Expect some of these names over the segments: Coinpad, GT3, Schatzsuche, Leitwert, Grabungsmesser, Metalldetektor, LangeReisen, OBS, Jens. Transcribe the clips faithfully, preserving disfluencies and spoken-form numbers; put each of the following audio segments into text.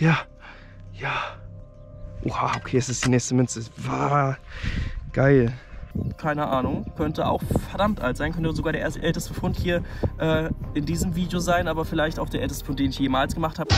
Ja, ja. Wow, okay, es ist die nächste Münze. Wow, geil. Keine Ahnung, könnte auch verdammt alt sein, könnte sogar der erste, älteste Fund hier äh, in diesem Video sein, aber vielleicht auch der älteste Fund, den ich jemals gemacht habe.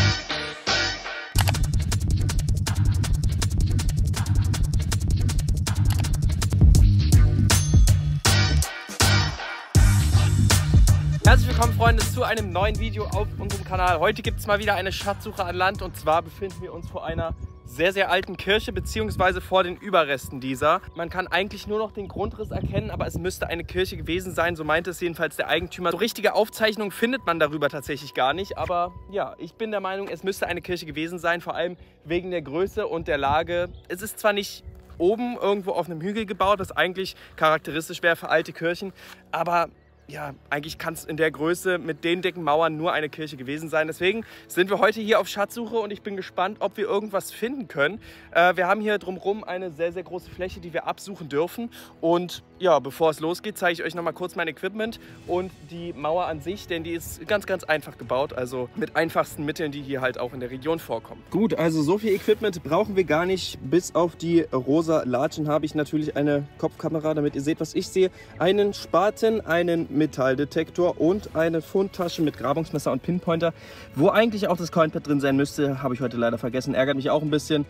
Herzlich willkommen, Freunde, zu einem neuen Video auf unserem Kanal. Heute gibt es mal wieder eine Schatzsuche an Land, und zwar befinden wir uns vor einer sehr, sehr alten Kirche, beziehungsweise vor den Überresten dieser. Man kann eigentlich nur noch den Grundriss erkennen, aber es müsste eine Kirche gewesen sein, so meinte es jedenfalls der Eigentümer. So richtige Aufzeichnungen findet man darüber tatsächlich gar nicht, aber ja, ich bin der Meinung, es müsste eine Kirche gewesen sein, vor allem wegen der Größe und der Lage. Es ist zwar nicht oben irgendwo auf einem Hügel gebaut, was eigentlich charakteristisch wäre für alte Kirchen, aber ja, eigentlich kann es in der Größe mit den dicken Mauern nur eine Kirche gewesen sein. Deswegen sind wir heute hier auf Schatzsuche und ich bin gespannt, ob wir irgendwas finden können. Äh, wir haben hier drumherum eine sehr, sehr große Fläche, die wir absuchen dürfen. Und ja, bevor es losgeht, zeige ich euch nochmal kurz mein Equipment und die Mauer an sich, denn die ist ganz, ganz einfach gebaut. Also mit einfachsten Mitteln, die hier halt auch in der Region vorkommen. Gut, also so viel Equipment brauchen wir gar nicht. Bis auf die rosa Latschen habe ich natürlich eine Kopfkamera, damit ihr seht, was ich sehe. Einen Spaten, einen Metalldetektor und eine Fundtasche mit Grabungsmesser und Pinpointer. Wo eigentlich auch das Coinpad drin sein müsste, habe ich heute leider vergessen. Ärgert mich auch ein bisschen.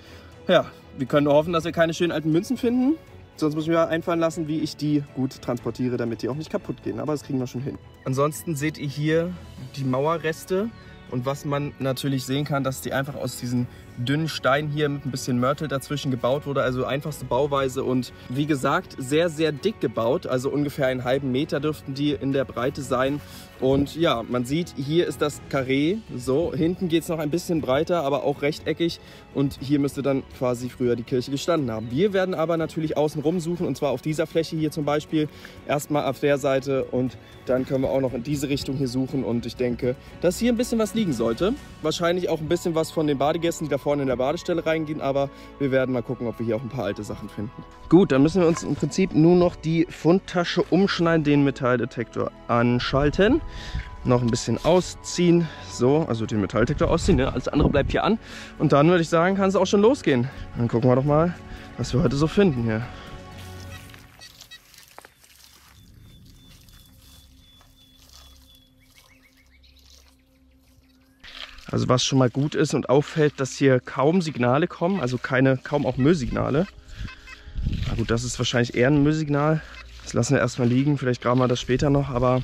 Ja, wir können nur hoffen, dass wir keine schönen alten Münzen finden. Sonst muss ich mir einfallen lassen, wie ich die gut transportiere, damit die auch nicht kaputt gehen. Aber das kriegen wir schon hin. Ansonsten seht ihr hier die Mauerreste. Und was man natürlich sehen kann, dass die einfach aus diesen dünnen Steinen hier mit ein bisschen Mörtel dazwischen gebaut wurde. Also einfachste Bauweise und wie gesagt sehr, sehr dick gebaut. Also ungefähr einen halben Meter dürften die in der Breite sein. Und ja, man sieht, hier ist das Karree. So, hinten geht es noch ein bisschen breiter, aber auch rechteckig. Und hier müsste dann quasi früher die Kirche gestanden haben. Wir werden aber natürlich außenrum suchen, und zwar auf dieser Fläche hier zum Beispiel. Erstmal auf der Seite und dann können wir auch noch in diese Richtung hier suchen. Und ich denke, dass hier ein bisschen was liegt sollte. Wahrscheinlich auch ein bisschen was von den Badegästen, die da vorne in der Badestelle reingehen, aber wir werden mal gucken, ob wir hier auch ein paar alte Sachen finden. Gut, dann müssen wir uns im Prinzip nur noch die Fundtasche umschneiden, den Metalldetektor anschalten, noch ein bisschen ausziehen, so, also den Metalldetektor ausziehen, ne? Alles andere bleibt hier an und dann würde ich sagen, kann es auch schon losgehen. Dann gucken wir doch mal, was wir heute so finden hier. Also was schon mal gut ist und auffällt, dass hier kaum Signale kommen, also keine, kaum auch Müllsignale. Na gut, das ist wahrscheinlich eher ein Müllsignal. Das lassen wir erstmal liegen, vielleicht graben wir das später noch, aber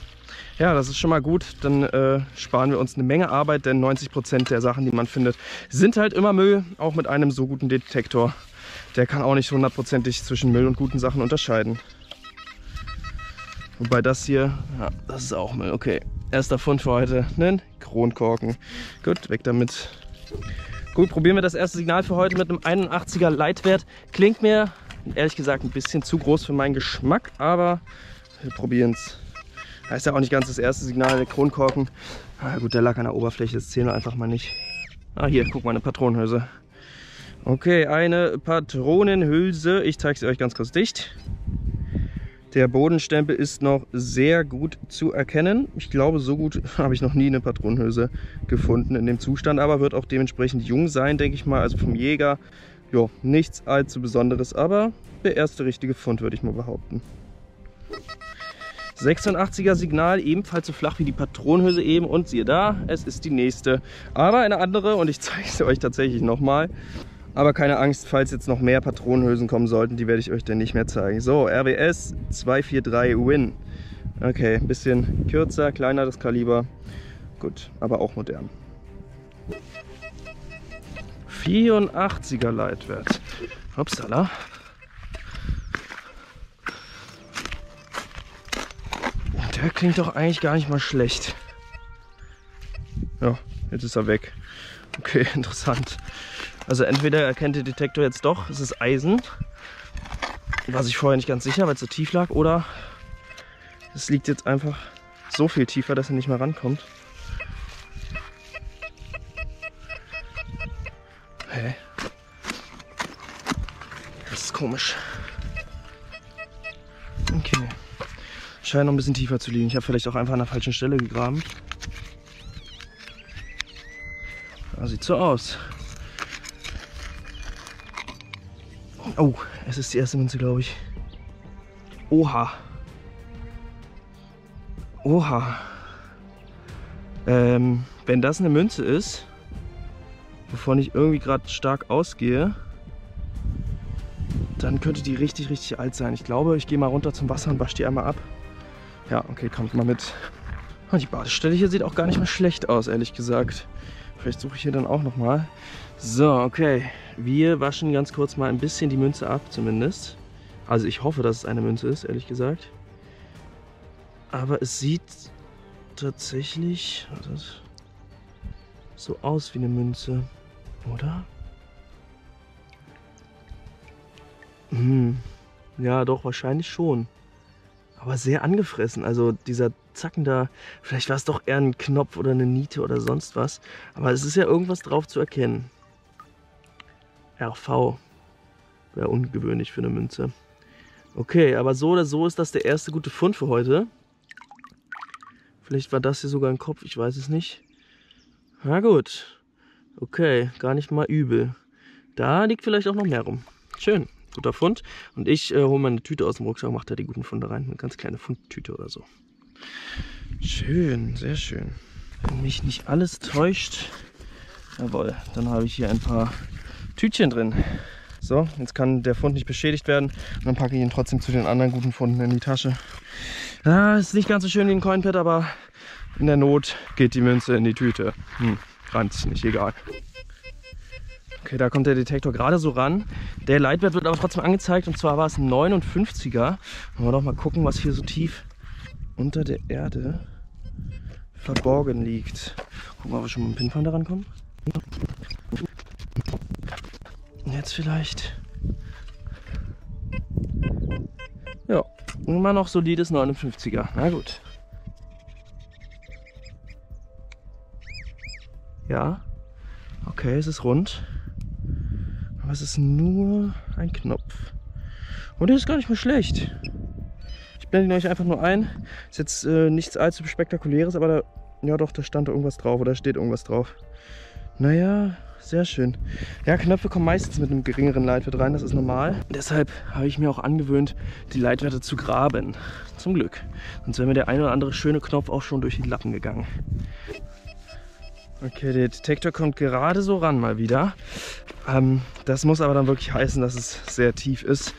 ja, das ist schon mal gut. Dann äh, sparen wir uns eine Menge Arbeit, denn neunzig Prozent der Sachen, die man findet, sind halt immer Müll, auch mit einem so guten Detektor. Der kann auch nicht hundertprozentig zwischen Müll und guten Sachen unterscheiden. Wobei das hier, ja, das ist auch Müll, okay. Erster Fund für heute, einen Kronkorken. Gut, weg damit. Gut, probieren wir das erste Signal für heute mit einem einundachtziger Leitwert. Klingt mir, ehrlich gesagt, ein bisschen zu groß für meinen Geschmack, aber wir probieren es. Heißt ja auch nicht ganz das erste Signal, der Kronkorken. Ah, gut, der lag an der Oberfläche, das zählen wir einfach mal nicht. Ah, hier, guck mal, eine Patronenhülse. Okay, eine Patronenhülse. Ich zeige sie euch ganz kurz dicht. Der Bodenstempel ist noch sehr gut zu erkennen. Ich glaube, so gut habe ich noch nie eine Patronenhülse gefunden in dem Zustand, aber wird auch dementsprechend jung sein, denke ich mal. Also vom Jäger, jo, nichts allzu Besonderes, aber der erste richtige Fund, würde ich mal behaupten. sechsundachtziger Signal, ebenfalls so flach wie die Patronenhülse eben und siehe da, es ist die nächste. Aber eine andere und ich zeige es euch tatsächlich nochmal. Aber keine Angst, falls jetzt noch mehr Patronenhülsen kommen sollten, die werde ich euch dann nicht mehr zeigen. So, R W S zwei vier drei Win. Okay, ein bisschen kürzer, kleiner das Kaliber. Gut, aber auch modern. vierundachtziger Leitwert. Upsala. Der klingt doch eigentlich gar nicht mal schlecht. Ja, jetzt ist er weg. Okay, interessant. Also entweder erkennt der Detektor jetzt doch, es ist Eisen, war ich vorher nicht ganz sicher, weil es so tief lag, oder es liegt jetzt einfach so viel tiefer, dass er nicht mehr rankommt. Hä? Das ist komisch. Okay, scheint noch ein bisschen tiefer zu liegen. Ich habe vielleicht auch einfach an der falschen Stelle gegraben. Da sieht so aus. Oh, es ist die erste Münze, glaube ich. Oha. Oha. Ähm, wenn das eine Münze ist, wovon ich irgendwie gerade stark ausgehe, dann könnte die richtig, richtig alt sein. Ich glaube, ich gehe mal runter zum Wasser und wasche die einmal ab. Ja, okay, kommt mal mit. Die Badestelle hier sieht auch gar nicht mehr schlecht aus, ehrlich gesagt. Vielleicht suche ich hier dann auch nochmal. So, okay. Wir waschen ganz kurz mal ein bisschen die Münze ab, zumindest. Also ich hoffe, dass es eine Münze ist, ehrlich gesagt. Aber es sieht tatsächlich so aus wie eine Münze, oder? Hm. Ja, doch, wahrscheinlich schon. Aber sehr angefressen, also dieser Zacken da, vielleicht war es doch eher ein Knopf oder eine Niete oder sonst was, aber es ist ja irgendwas drauf zu erkennen. R V, wäre ungewöhnlich für eine Münze. Okay, aber so oder so ist das der erste gute Fund für heute. Vielleicht war das hier sogar ein Kopf, ich weiß es nicht. Na gut, okay, gar nicht mal übel. Da liegt vielleicht auch noch mehr rum, schön. Guter Fund. Und ich äh, hole meine Tüte aus dem Rucksack und mache da die guten Funde rein. Eine ganz kleine Fundtüte oder so. Schön, sehr schön. Wenn mich nicht alles täuscht, jawohl, dann habe ich hier ein paar Tütchen drin. So, jetzt kann der Fund nicht beschädigt werden. Und dann packe ich ihn trotzdem zu den anderen guten Funden in die Tasche. Ah, ist nicht ganz so schön wie ein Coinpad, aber in der Not geht die Münze in die Tüte. Hm, ganz nicht egal. Okay, da kommt der Detektor gerade so ran. Der Leitwert wird aber trotzdem angezeigt und zwar war es ein neunundfünfziger. Wollen wir doch mal gucken, was hier so tief unter der Erde verborgen liegt. Gucken wir, ob wir schon mit dem Pinfinder rankommen. Jetzt vielleicht. Ja, immer noch solides neunundfünfziger. Na gut. Ja, okay, es ist rund. Aber es ist nur ein Knopf. Und der ist gar nicht mehr schlecht. Ich blende ihn euch einfach nur ein. Ist jetzt äh, nichts allzu Spektakuläres, aber da, ja doch, da stand da irgendwas drauf oder steht irgendwas drauf. Naja, sehr schön. Ja, Knöpfe kommen meistens mit einem geringeren Leitwert rein, das ist normal. Deshalb habe ich mir auch angewöhnt, die Leitwerte zu graben. Zum Glück. Sonst wäre mir der ein oder andere schöne Knopf auch schon durch die Lappen gegangen. Okay, der Detektor kommt gerade so ran mal wieder. Ähm, das muss aber dann wirklich heißen, dass es sehr tief ist,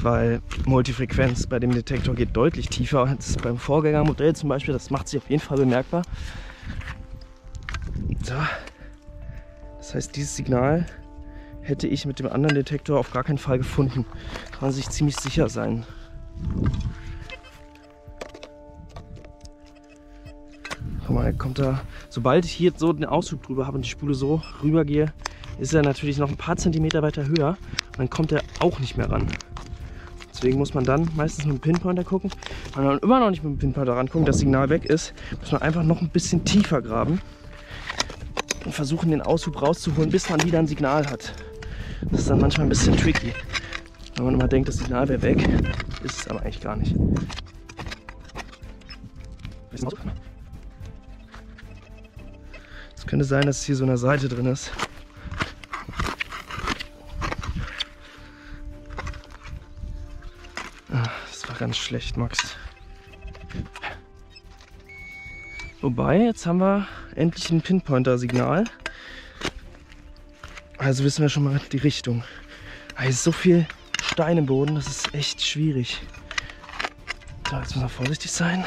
weil Multifrequenz bei dem Detektor geht deutlich tiefer als beim Vorgängermodell zum Beispiel. Das macht sich auf jeden Fall bemerkbar. So. Das heißt, dieses Signal hätte ich mit dem anderen Detektor auf gar keinen Fall gefunden. Kann man sich ziemlich sicher sein. Guck mal, kommt da, sobald ich hier so den Auszug drüber habe und die Spule so rüber gehe, ist er natürlich noch ein paar Zentimeter weiter höher. Dann kommt er auch nicht mehr ran. Deswegen muss man dann meistens mit dem Pinpointer gucken. Wenn man immer noch nicht mit dem Pinpointer ranguckt, das Signal weg ist, muss man einfach noch ein bisschen tiefer graben und versuchen, den Aushub rauszuholen, bis man wieder ein Signal hat. Das ist dann manchmal ein bisschen tricky. Wenn man immer denkt, das Signal wäre weg, ist es aber eigentlich gar nicht. Es könnte sein, dass es hier so eine Seite drin ist. Ach, das war ganz schlecht, Max. Wobei, jetzt haben wir endlich ein Pinpointer-Signal. Also wissen wir schon mal die Richtung. Es ist so viel Stein im Boden, das ist echt schwierig. So, jetzt müssen wir vorsichtig sein.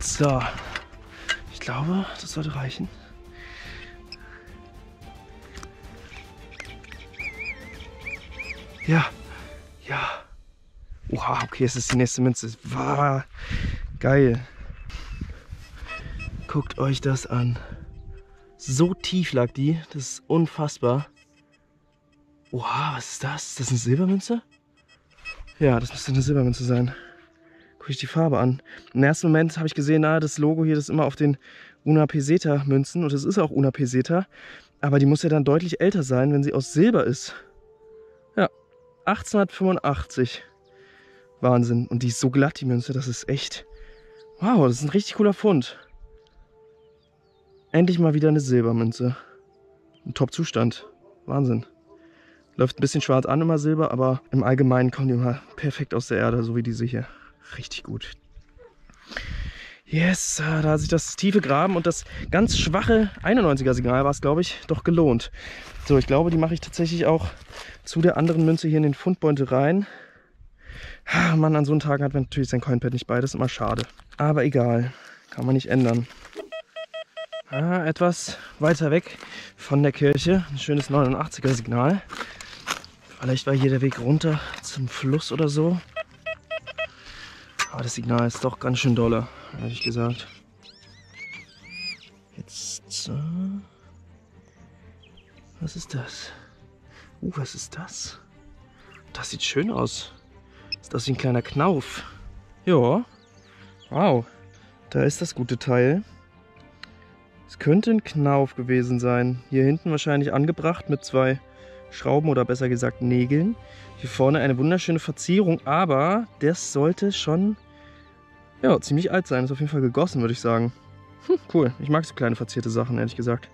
So. Ich glaube, das sollte reichen. Ja, ja. Wow, okay, es ist die nächste Münze. Wow, geil. Guckt euch das an. So tief lag die, das ist unfassbar. Wow, was ist das? Ist das eine Silbermünze? Ja, das müsste eine Silbermünze sein. Gucke ich die Farbe an. Im ersten Moment habe ich gesehen, na, das Logo hier, das ist immer auf den Una Peseta Münzen und das ist auch Una Peseta, aber die muss ja dann deutlich älter sein, wenn sie aus Silber ist. Ja, achtzehnhundertfünfundachtzig. Wahnsinn. Und die ist so glatt, die Münze, das ist echt, wow, das ist ein richtig cooler Fund. Endlich mal wieder eine Silbermünze. Ein Top-Zustand. Wahnsinn. Läuft ein bisschen schwarz an, immer Silber, aber im Allgemeinen kommen die immer perfekt aus der Erde, so wie diese hier. Richtig gut. Yes, da hat sich das tiefe Graben und das ganz schwache einundneunziger Signal war es, glaube ich, doch gelohnt. So, ich glaube, die mache ich tatsächlich auch zu der anderen Münze hier in den Fundbeutel rein. Ah, Mann, an so einem Tag hat man natürlich sein Coinpad nicht bei, das ist immer schade. Aber egal, kann man nicht ändern. Ah, etwas weiter weg von der Kirche, ein schönes neunundachtziger Signal. Vielleicht war hier der Weg runter zum Fluss oder so. Aber das Signal ist doch ganz schön doller, ehrlich gesagt. Jetzt. Äh, was ist das? Uh, was ist das? Das sieht schön aus. Ist das wie ein kleiner Knauf? Ja. Wow. Da ist das gute Teil. Es könnte ein Knauf gewesen sein. Hier hinten wahrscheinlich angebracht mit zwei Schrauben oder besser gesagt Nägeln. Hier vorne eine wunderschöne Verzierung, aber das sollte schon ja, ziemlich alt sein. Ist auf jeden Fall gegossen, würde ich sagen. Hm, cool. Ich mag so kleine verzierte Sachen, ehrlich gesagt.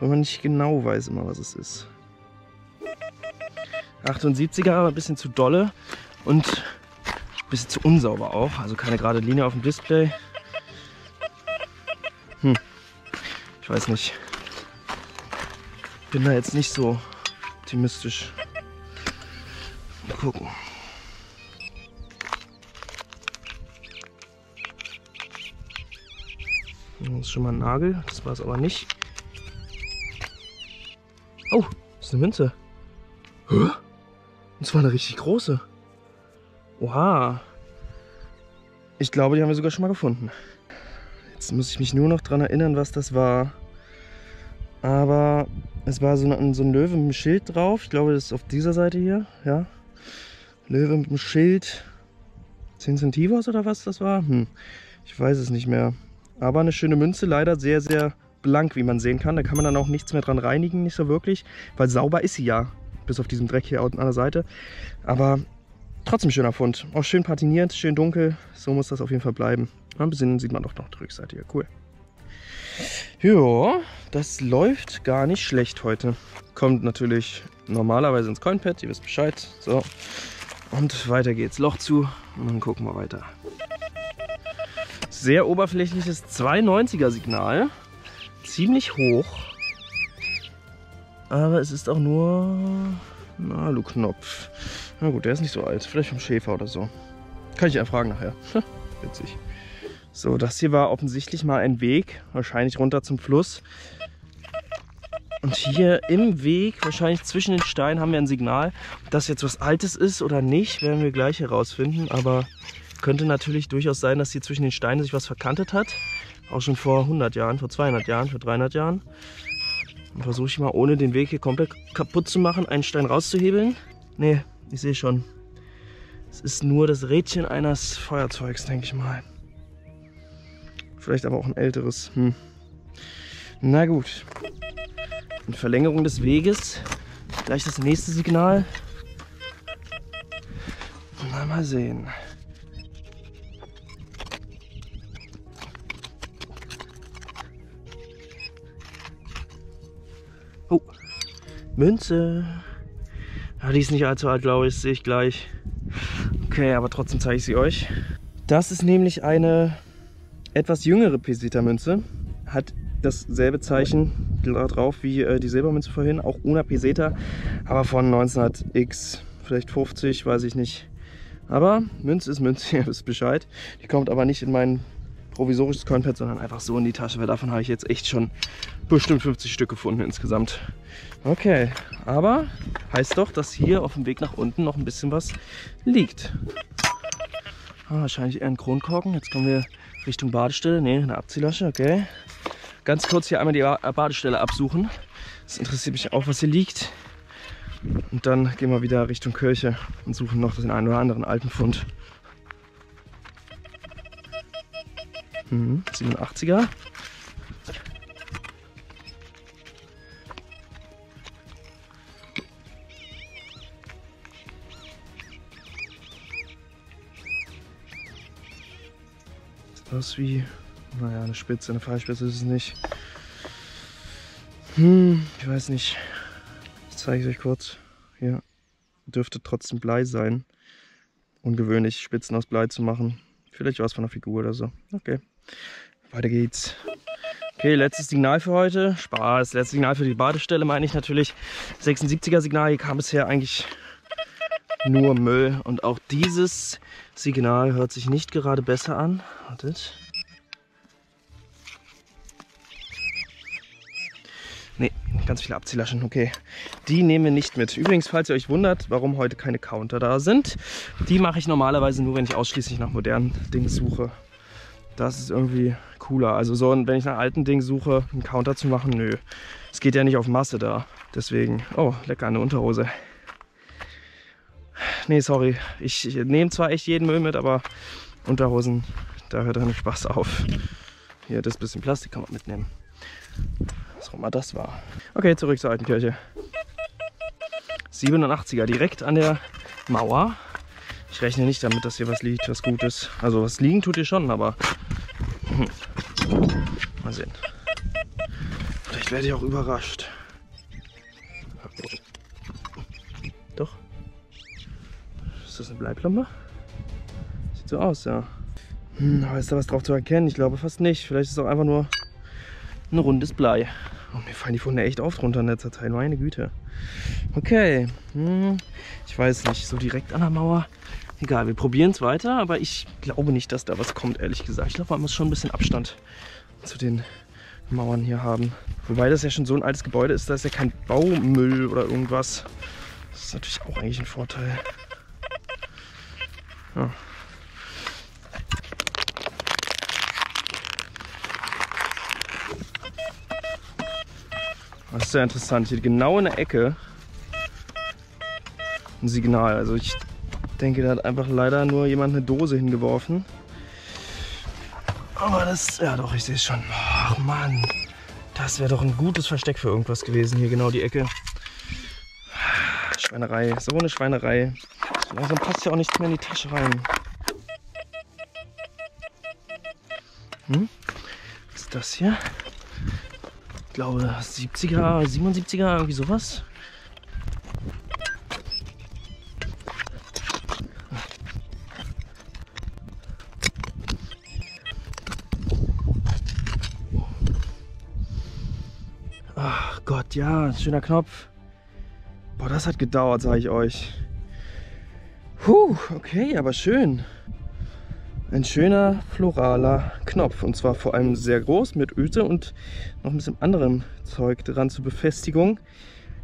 Wenn man nicht genau weiß immer, was es ist. achtundsiebziger, aber ein bisschen zu dolle und ein bisschen zu unsauber auch. Also keine gerade Linie auf dem Display. Hm. Ich weiß nicht. Bin da jetzt nicht so optimistisch. Mal gucken. Das ist schon mal ein Nagel, das war es aber nicht. Oh, das ist eine Münze. Hä? Und zwar eine richtig große. Oha. Ich glaube, die haben wir sogar schon mal gefunden. Jetzt muss ich mich nur noch daran erinnern, was das war. Aber es war so ein, so ein Löwe mit einem Schild drauf. Ich glaube, das ist auf dieser Seite hier. Ja. Löwe mit einem Schild. zehn Centavos oder was das war? Hm. Ich weiß es nicht mehr. Aber eine schöne Münze, leider sehr, sehr blank, wie man sehen kann. Da kann man dann auch nichts mehr dran reinigen, nicht so wirklich. Weil sauber ist sie ja. Bis auf diesem Dreck hier an der Seite. Aber trotzdem schöner Fund. Auch schön patiniert, schön dunkel. So muss das auf jeden Fall bleiben. Ein bisschen sieht man doch noch die Rückseite hier. Cool. Ja, das läuft gar nicht schlecht heute. Kommt natürlich normalerweise ins Coinpad, ihr wisst Bescheid. So, und weiter geht's. Loch zu und dann gucken wir weiter. Sehr oberflächliches zweiundneunziger Signal. Ziemlich hoch. Aber es ist auch nur ein Aluknopf. Na gut, der ist nicht so alt. Vielleicht vom Schäfer oder so. Kann ich ja fragen nachher. Witzig. So, das hier war offensichtlich mal ein Weg, wahrscheinlich runter zum Fluss. Und hier im Weg, wahrscheinlich zwischen den Steinen, haben wir ein Signal. Ob das jetzt was Altes ist oder nicht, werden wir gleich herausfinden. Aber könnte natürlich durchaus sein, dass hier zwischen den Steinen sich was verkantet hat. Auch schon vor hundert Jahren, vor zweihundert Jahren, vor dreihundert Jahren. Dann versuche ich mal, ohne den Weg hier komplett kaputt zu machen, einen Stein rauszuhebeln. Nee, ich sehe schon. Es ist nur das Rädchen eines Feuerzeugs, denke ich mal. Vielleicht aber auch ein älteres. Hm. Na gut. In Verlängerung des Weges. Gleich das nächste Signal. Na, mal sehen. Oh. Münze. Ja, die ist nicht allzu alt, glaube ich. Sehe ich gleich. Okay, aber trotzdem zeige ich sie euch. Das ist nämlich eine etwas jüngere Peseta-Münze, hat dasselbe Zeichen drauf wie äh, die Silbermünze vorhin, auch Una Peseta, aber von neunzehnhundert X, vielleicht fünfzig, weiß ich nicht. Aber Münze ist Münze, ihr wisst Bescheid. Die kommt aber nicht in mein provisorisches Coinpad, sondern einfach so in die Tasche, weil davon habe ich jetzt echt schon bestimmt fünfzig Stück gefunden insgesamt. Okay, aber heißt doch, dass hier auf dem Weg nach unten noch ein bisschen was liegt. Ah, wahrscheinlich eher ein Kronkorken. Jetzt kommen wir Richtung Badestelle. Ne, eine Abziehlasche, okay. Ganz kurz hier einmal die Badestelle absuchen. Das interessiert mich auch, was hier liegt. Und dann gehen wir wieder Richtung Kirche und suchen noch den einen oder anderen alten Fund. Hm, siebenundachtziger. Aus wie, naja, eine Spitze, eine Pfeilspitze ist es nicht. Hm, ich weiß nicht. zeige ich euch kurz. Hier dürfte trotzdem Blei sein. Ungewöhnlich, Spitzen aus Blei zu machen. Vielleicht war es von einer Figur oder so. Okay, weiter geht's. Okay, letztes Signal für heute. Spaß, letztes Signal für die Badestelle meine ich natürlich. sechsundsiebziger Signal, hier kam bisher eigentlich nur Müll. Und auch dieses Signal hört sich nicht gerade besser an. Wartet. Ne, ganz viele Abziehlaschen, okay. Die nehmen wir nicht mit. Übrigens, falls ihr euch wundert, warum heute keine Counter da sind, die mache ich normalerweise nur, wenn ich ausschließlich nach modernen Dingen suche. Das ist irgendwie cooler. Also so, wenn ich nach alten Dingen suche, einen Counter zu machen, nö. Es geht ja nicht auf Masse da. Deswegen, oh, lecker, eine Unterhose. Nee, sorry. Ich, ich nehme zwar echt jeden Müll mit, aber Unterhosen, da hört dann Spaß auf. Hier, das bisschen Plastik kann man mitnehmen. Was auch immer das war. Okay, zurück zur alten Kirche. siebenundachtziger, direkt an der Mauer. Ich rechne nicht damit, dass hier was liegt, was gut ist. Also was liegen tut ihr schon, aber hm. Mal sehen. Vielleicht werde ich auch überrascht. Doch. Ist das eine Bleiplombe? Sieht so aus, ja. Hm, aber ist da was drauf zu erkennen? Ich glaube fast nicht. Vielleicht ist es auch einfach nur ein rundes Blei. Oh, mir fallen die Funde echt oft runter in letzter Zeit. Meine Güte. Okay. Hm, ich weiß nicht. So direkt an der Mauer. Egal, wir probieren es weiter. Aber ich glaube nicht, dass da was kommt, ehrlich gesagt. Ich glaube, man muss schon ein bisschen Abstand zu den Mauern hier haben. Wobei das ja schon so ein altes Gebäude ist. Da ist ja kein Baumüll oder irgendwas. Das ist natürlich auch eigentlich ein Vorteil. Ja. Das ist sehr interessant, hier genau in der Ecke ein Signal. Also ich denke, da hat einfach leider nur jemand eine Dose hingeworfen. Aber das, ja doch, ich sehe es schon. Ach Mann, das wäre doch ein gutes Versteck für irgendwas gewesen, hier genau die Ecke. Schweinerei, so eine Schweinerei. Langsam passt ja auch nichts mehr in die Tasche rein. Hm? Was ist das hier? Ich glaube siebziger, siebenundsiebziger, irgendwie sowas. Ach Gott, ja, ein schöner Knopf. Boah, das hat gedauert, sage ich euch. Puh, okay, aber schön. Ein schöner floraler Knopf, und zwar vor allem sehr groß mit Öse und noch ein bisschen anderem Zeug dran zur Befestigung.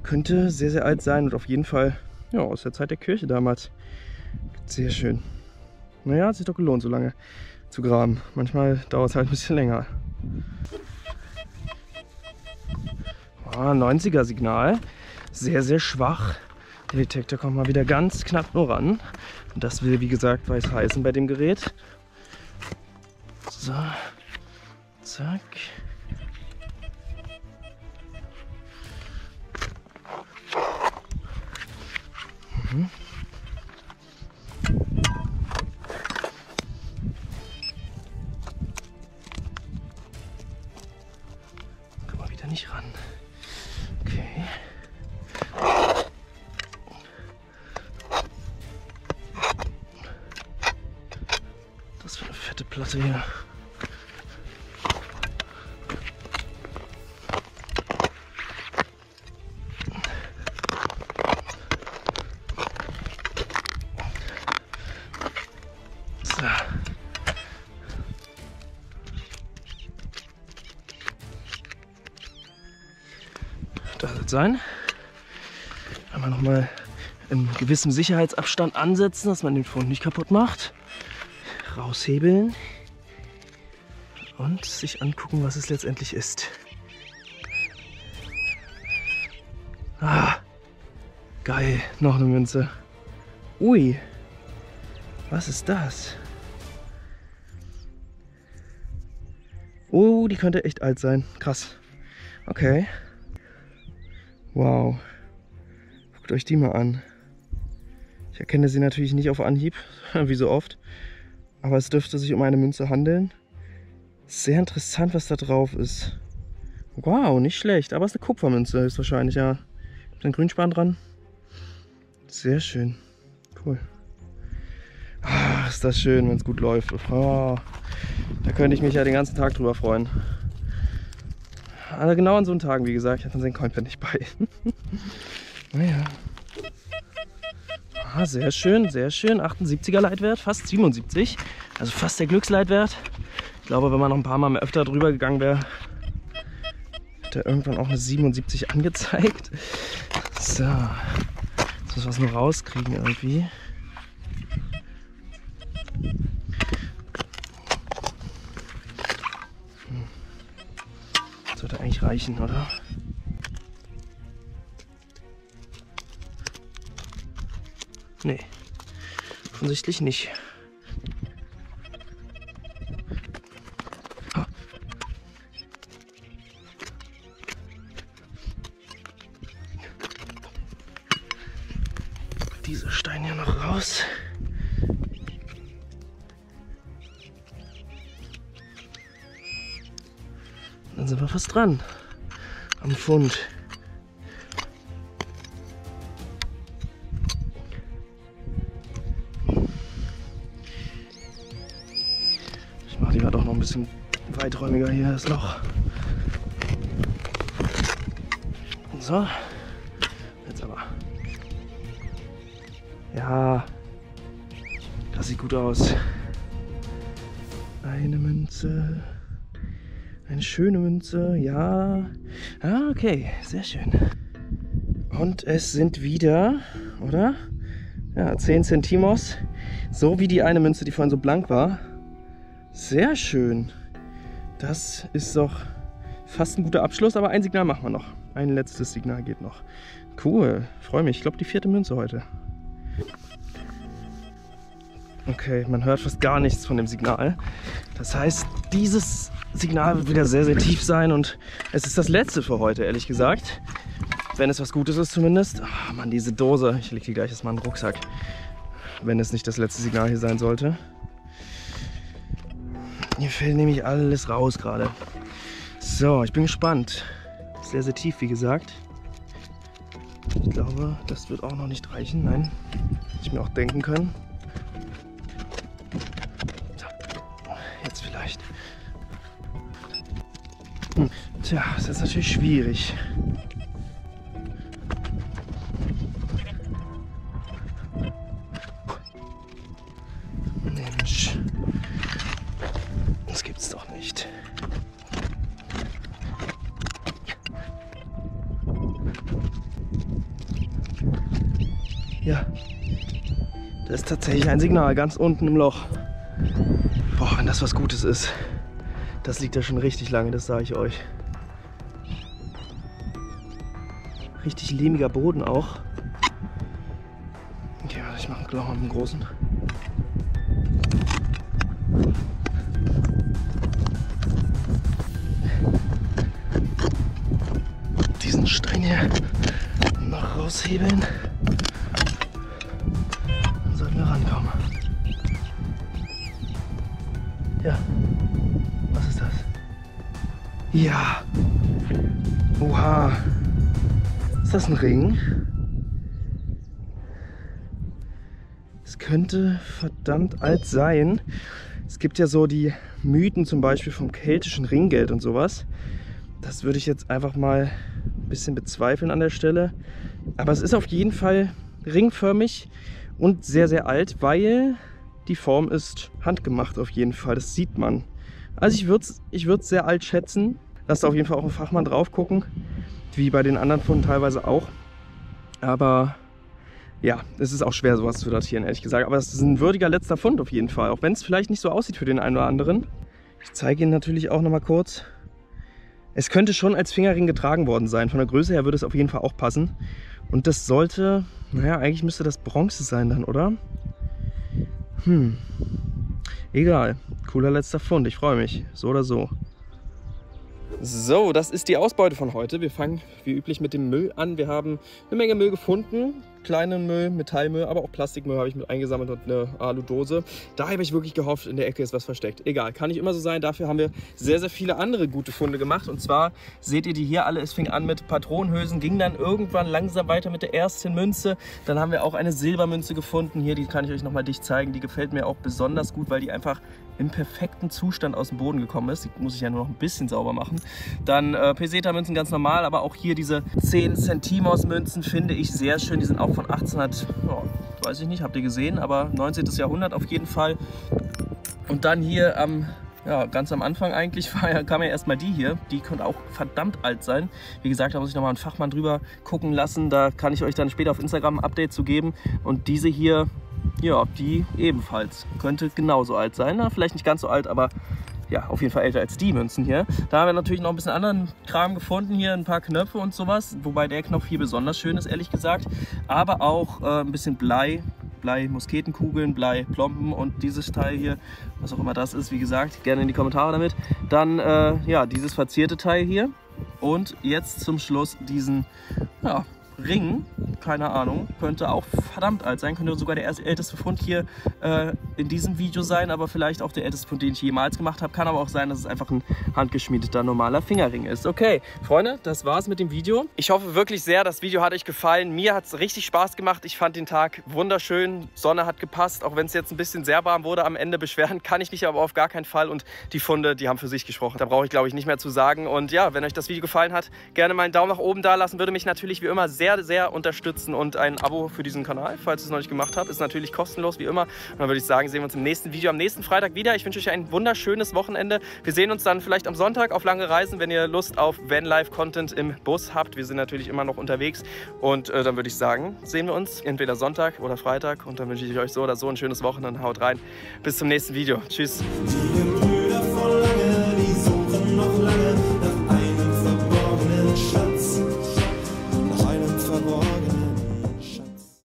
Könnte sehr, sehr alt sein und auf jeden Fall ja, aus der Zeit der Kirche damals. Sehr schön. Naja, hat sich doch gelohnt, so lange zu graben. Manchmal dauert es halt ein bisschen länger. Oh, neunziger Signal. Sehr, sehr schwach. Der Detektor kommt mal wieder ganz knapp nur ran. Und das will, wie gesagt, weiß heißen bei dem Gerät. So, zack. Mhm. Komm mal wieder nicht ran. Okay. Das für eine fette Platte hier. Sein. Einmal nochmal in gewissem Sicherheitsabstand ansetzen, dass man den Fund nicht kaputt macht. Raushebeln und sich angucken, was es letztendlich ist. Ah, geil, noch eine Münze. Ui, was ist das? Oh, die könnte echt alt sein. Krass. Okay. Wow, guckt euch die mal an. Ich erkenne sie natürlich nicht auf Anhieb, wie so oft. Aber es dürfte sich um eine Münze handeln. Sehr interessant, was da drauf ist. Wow, nicht schlecht. Aber es ist eine Kupfermünze, ist wahrscheinlich, ja. Ein Dann Grünspan dran. Sehr schön. Cool. Ah, ist das schön, wenn es gut läuft. Oh, da könnte ich mich ja den ganzen Tag drüber freuen. Aber genau an so einen Tagen, wie gesagt, hat man sein Coinpad nicht bei. Naja. Ah, sehr schön, sehr schön. achtundsiebziger Leitwert, fast siebenundsiebzig. Also fast der Glücksleitwert. Ich glaube, wenn man noch ein paar Mal mehr öfter drüber gegangen wäre, hätte er irgendwann auch eine siebenundsiebzig angezeigt. So. Jetzt müssen wir es nur rauskriegen irgendwie. Das sollte eigentlich reichen, oder? Nee, offensichtlich nicht. Ah. Diese Steine hier noch raus. Dann sind wir fast dran am Pfund. Bisschen weiträumiger hier das Loch. So, jetzt aber. Ja, das sieht gut aus. Eine Münze, eine schöne Münze, ja. Ah, okay, sehr schön. Und es sind wieder, oder? Ja, zehn Centimos, so wie die eine Münze, die vorhin so blank war. Sehr schön. Das ist doch fast ein guter Abschluss, aber ein Signal machen wir noch. Ein letztes Signal geht noch. Cool, freue mich. Ich glaube, die vierte Münze heute. Okay, man hört fast gar nichts von dem Signal. Das heißt, dieses Signal wird wieder sehr, sehr tief sein und es ist das letzte für heute, ehrlich gesagt. Wenn es was Gutes ist zumindest. Ach Mann, diese Dose. Ich lege die gleich erstmal in den Rucksack, wenn es nicht das letzte Signal hier sein sollte. Hier fällt nämlich alles raus gerade. So, ich bin gespannt. Sehr, sehr tief, wie gesagt. Ich glaube, das wird auch noch nicht reichen. Nein, hätte ich mir auch denken können. So, jetzt vielleicht. Hm. Tja, das ist natürlich schwierig. Ja, das ist tatsächlich ein Signal, ganz unten im Loch. Boah, wenn das was Gutes ist. Das liegt ja schon richtig lange, das sage ich euch. Richtig lehmiger Boden auch. Okay, warte, ich mache einen Loch mit dem großen. Diesen Stein hier noch raushebeln. Ja, was ist das? Ja, oha, ist das ein Ring? Es könnte verdammt alt sein. Es gibt ja so die Mythen zum Beispiel vom keltischen Ringgeld und sowas. Das würde ich jetzt einfach mal ein bisschen bezweifeln an der Stelle. Aber es ist auf jeden Fall ringförmig und sehr, sehr alt, weil... Die Form ist handgemacht auf jeden Fall, das sieht man. Also ich würde es ich würd's sehr alt schätzen. Lasst da auf jeden Fall auch ein Fachmann drauf gucken, wie bei den anderen Funden teilweise auch. Aber ja, es ist auch schwer, sowas zu datieren, ehrlich gesagt. Aber es ist ein würdiger letzter Fund auf jeden Fall, auch wenn es vielleicht nicht so aussieht für den einen oder anderen. Ich zeige Ihnen natürlich auch nochmal kurz. Es könnte schon als Fingerring getragen worden sein. Von der Größe her würde es auf jeden Fall auch passen. Und das sollte, naja, eigentlich müsste das Bronze sein dann, oder? Hm, egal. Cooler letzter Fund. Ich freue mich. So oder so. So, das ist die Ausbeute von heute. Wir fangen wie üblich mit dem Müll an. Wir haben eine Menge Müll gefunden. kleinen Müll, Metallmüll, aber auch Plastikmüll habe ich mit eingesammelt und eine Aludose. Da habe ich wirklich gehofft, in der Ecke ist was versteckt. Egal, kann nicht immer so sein. Dafür haben wir sehr, sehr viele andere gute Funde gemacht. Und zwar seht ihr die hier alle. Es fing an mit Patronenhülsen, ging dann irgendwann langsam weiter mit der ersten Münze. Dann haben wir auch eine Silbermünze gefunden. Hier, die kann ich euch nochmal dicht zeigen. Die gefällt mir auch besonders gut, weil die einfach im perfekten Zustand aus dem Boden gekommen ist. Die muss ich ja nur noch ein bisschen sauber machen. Dann äh, Peseta-Münzen ganz normal, aber auch hier diese zehn Centimos-Münzen finde ich sehr schön. Die sind auch von achtzehnhundert, oh, weiß ich nicht, habt ihr gesehen, aber neunzehntes Jahrhundert auf jeden Fall. Und dann hier am ähm, ja, ganz am Anfang eigentlich war, kam ja erstmal die hier. Die könnte auch verdammt alt sein. Wie gesagt, da muss ich nochmal einen Fachmann drüber gucken lassen. Da kann ich euch dann später auf Instagram ein Update zu geben. Und diese hier, ja, die ebenfalls. Könnte genauso alt sein. Na, vielleicht nicht ganz so alt, aber ja, auf jeden Fall älter als die Münzen hier. Da haben wir natürlich noch ein bisschen anderen Kram gefunden. Hier ein paar Knöpfe und sowas. Wobei der Knopf hier besonders schön ist, ehrlich gesagt. Aber auch äh, ein bisschen Blei. Blei, Musketenkugeln, Blei, Plomben und dieses Teil hier, was auch immer das ist, wie gesagt, gerne in die Kommentare damit. Dann, äh, ja, dieses verzierte Teil hier und jetzt zum Schluss diesen, ja, Ring, keine Ahnung, könnte auch verdammt alt sein, könnte sogar der erste, älteste Fund hier äh, in diesem Video sein, aber vielleicht auch der älteste Fund, den ich jemals gemacht habe. Kann aber auch sein, dass es einfach ein handgeschmiedeter normaler Fingerring ist. Okay, Freunde, das war's mit dem Video. Ich hoffe wirklich sehr, das Video hat euch gefallen. Mir hat es richtig Spaß gemacht. Ich fand den Tag wunderschön. Sonne hat gepasst, auch wenn es jetzt ein bisschen sehr warm wurde. Am Ende beschweren kann ich mich aber auf gar keinen Fall und die Funde, die haben für sich gesprochen. Da brauche ich, glaube ich, nicht mehr zu sagen. Und ja, wenn euch das Video gefallen hat, gerne mal einen Daumen nach oben da lassen. Würde mich natürlich wie immer sehr Sehr, sehr unterstützen und ein Abo für diesen Kanal, falls ihr es noch nicht gemacht habt, ist natürlich kostenlos wie immer. Und dann würde ich sagen, sehen wir uns im nächsten Video am nächsten Freitag wieder. Ich wünsche euch ein wunderschönes Wochenende. Wir sehen uns dann vielleicht am Sonntag auf lange Reisen, wenn ihr Lust auf Vanlife-Content im Bus habt. Wir sind natürlich immer noch unterwegs und äh, dann würde ich sagen, sehen wir uns entweder Sonntag oder Freitag und dann wünsche ich euch so oder so ein schönes Wochenende. Haut rein, bis zum nächsten Video. Tschüss.